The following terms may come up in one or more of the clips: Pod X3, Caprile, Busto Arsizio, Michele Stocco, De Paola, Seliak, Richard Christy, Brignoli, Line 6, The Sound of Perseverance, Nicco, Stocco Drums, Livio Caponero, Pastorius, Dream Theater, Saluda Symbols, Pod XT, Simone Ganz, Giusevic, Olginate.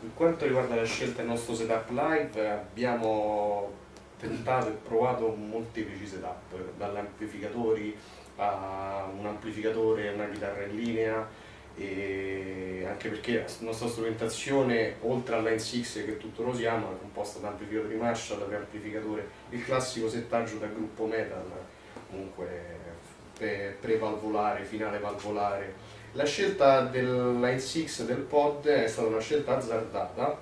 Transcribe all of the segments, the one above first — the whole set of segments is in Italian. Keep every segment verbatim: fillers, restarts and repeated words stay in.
Per quanto riguarda la scelta del nostro setup live, abbiamo tentato e provato molteplici setup, dall'amplificatori a un amplificatore, una chitarra in linea, e anche perché la nostra strumentazione, oltre al Line sei che tutto lo siamo, è composta da amplificatore di Marshall, preamplificatore, il classico settaggio da gruppo metal, comunque pre-valvolare, finale valvolare. La scelta del Line sei del Pod è stata una scelta azzardata,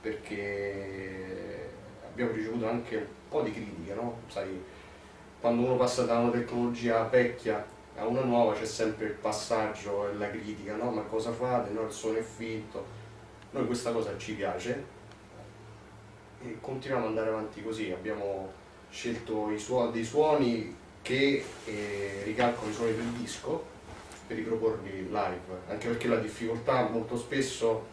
perché abbiamo ricevuto anche un po' di critiche, no? Sai, quando uno passa da una tecnologia vecchia a una nuova c'è sempre il passaggio e la critica, no? Ma cosa fate? No, il suono è finto. Noi questa cosa ci piace e continuiamo ad andare avanti così. Abbiamo scelto i su- dei suoni che eh, ricalcano i suoni del disco, per riproporli live, anche perché la difficoltà molto spesso,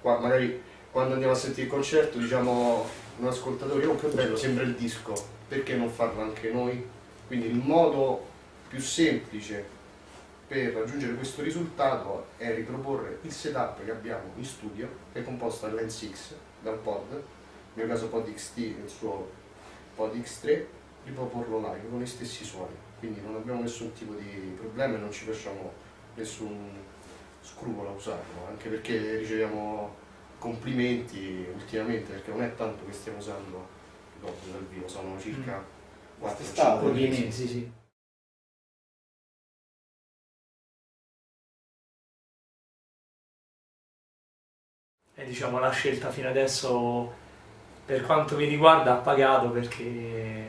qua, magari quando andiamo a sentire il concerto diciamo un ascoltatore, oh che bello, sembra il disco, perché non farlo anche noi? Quindi il modo più semplice per raggiungere questo risultato è riproporre il setup che abbiamo in studio, che è composto da Line sei, dal Pod, nel mio caso Pod X T, nel suo Pod X tre, riproporlo live con gli stessi suoni. Quindi non abbiamo nessun tipo di problema e non ci facciamo nessun scrupolo a usarlo, anche perché riceviamo complimenti ultimamente, perché non è tanto che stiamo usando i cose dal vivo, sono circa quattro cinque mesi. Sì, sì. E diciamo la scelta fino adesso, per quanto mi riguarda, ha pagato, perché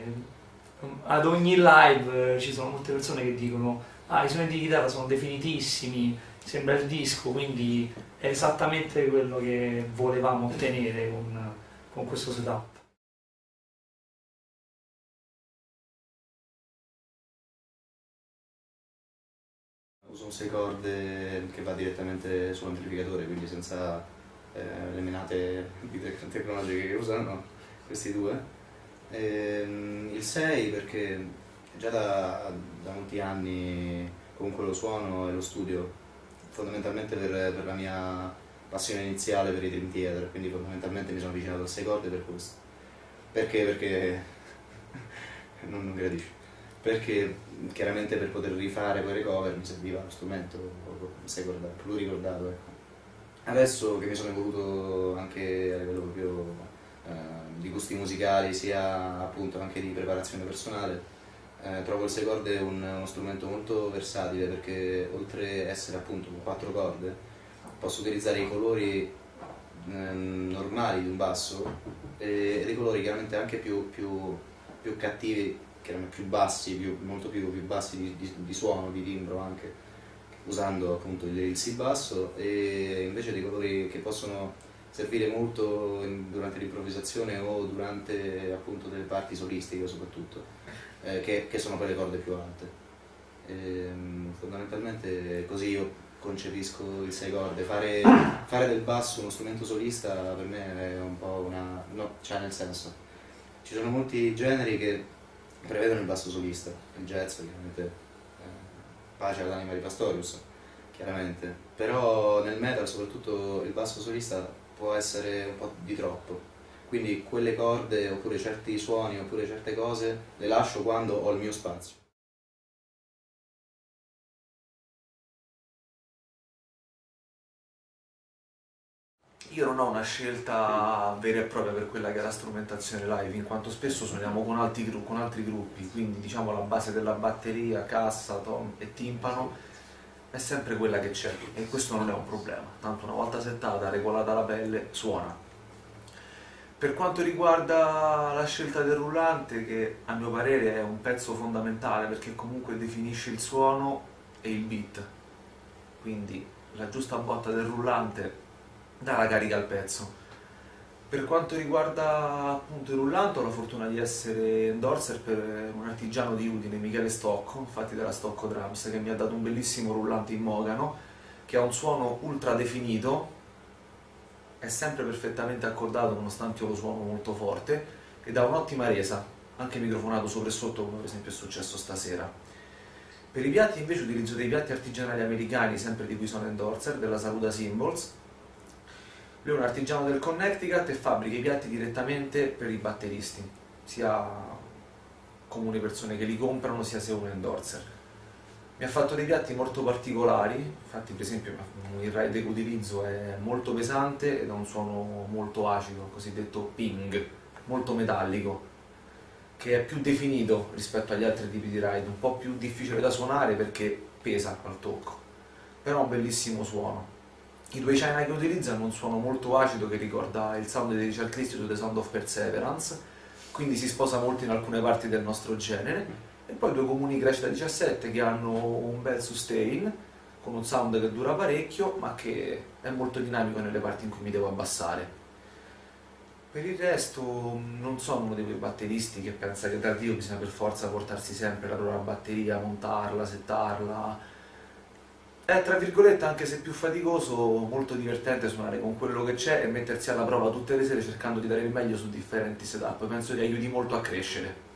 ad ogni live ci sono molte persone che dicono ah, i suoni di chitarra sono definitissimi, sembra il disco, quindi è esattamente quello che volevamo ottenere con, con questo setup. Uso sei corde che va direttamente sull'amplificatore, quindi senza eh, le menate tecnologiche che usano questi due. Ehm, il sei perché già da, da molti anni comunque lo suono e lo studio fondamentalmente per, per la mia passione iniziale per i Dream Theater, quindi fondamentalmente mi sono avvicinato al sei corde per questo. Perché? Perché non, non gradisci, perché chiaramente per poter rifare quelle cover mi serviva lo strumento sei corde, pluricordato, ecco. Adesso che mi sono evoluto anche a livello proprio di gusti musicali, sia appunto anche di preparazione personale, eh, trovo il sei corde un, uno strumento molto versatile, perché oltre ad essere appunto con quattro corde posso utilizzare i colori eh, normali di un basso e dei colori chiaramente anche più, più, più cattivi, chiaramente più bassi, più, molto più, più bassi di, di, di suono, di timbro anche, usando appunto il, il si basso, e invece dei colori che possono servire molto in, durante l'improvvisazione o durante appunto delle parti solistiche soprattutto, eh, che, che sono quelle corde più alte. E, fondamentalmente così io concepisco il sei corde. Fare, fare del basso uno strumento solista per me è un po' una... no, cioè nel senso, ci sono molti generi che prevedono il basso solista, il jazz chiaramente, eh, pace all'anima di Pastorius, chiaramente, però nel metal soprattutto il basso solista può essere un po' di troppo, quindi quelle corde oppure certi suoni oppure certe cose le lascio quando ho il mio spazio. Io non ho una scelta vera e propria per quella che è la strumentazione live, in quanto spesso suoniamo con altri, gru con altri gruppi, quindi diciamo la base della batteria, cassa, tom e timpano è sempre quella che c'è, e questo non è un problema, tanto una volta settata, regolata la pelle, suona. Per quanto riguarda la scelta del rullante, che a mio parere è un pezzo fondamentale, perché comunque definisce il suono e il beat, quindi la giusta botta del rullante dà la carica al pezzo. Per quanto riguarda appunto il rullante, ho la fortuna di essere endorser per un artigiano di Udine, Michele Stocco, infatti della Stocco Drums, che mi ha dato un bellissimo rullante in mogano, che ha un suono ultra definito, è sempre perfettamente accordato nonostante io lo suono molto forte, ed ha un'ottima resa, anche microfonato sopra e sotto, come per esempio è successo stasera. Per i piatti invece utilizzo dei piatti artigianali americani, sempre di cui sono endorser, della Saluda Symbols, Lui è un artigiano del Connecticut e fabbrica i piatti direttamente per i batteristi, sia comuni persone che li comprano, sia se uno endorser. Mi ha fatto dei piatti molto particolari, infatti per esempio il ride che utilizzo è molto pesante ed ha un suono molto acido, cosiddetto ping, molto metallico, che è più definito rispetto agli altri tipi di ride, un po' più difficile da suonare perché pesa al tocco, però ha un bellissimo suono. I due China che utilizzo hanno un suono molto acido che ricorda il sound di Richard Christy, The Sound of Perseverance, quindi si sposa molto in alcune parti del nostro genere. E poi due comuni crash da diciassette che hanno un bel sustain, con un sound che dura parecchio, ma che è molto dinamico nelle parti in cui mi devo abbassare. Per il resto non sono uno dei quei batteristi che pensa che da Dio bisogna per forza portarsi sempre la propria batteria, montarla, settarla. È tra virgolette, anche se più faticoso, molto divertente suonare con quello che c'è e mettersi alla prova tutte le sere cercando di dare il meglio su differenti setup. Penso che aiuti molto a crescere.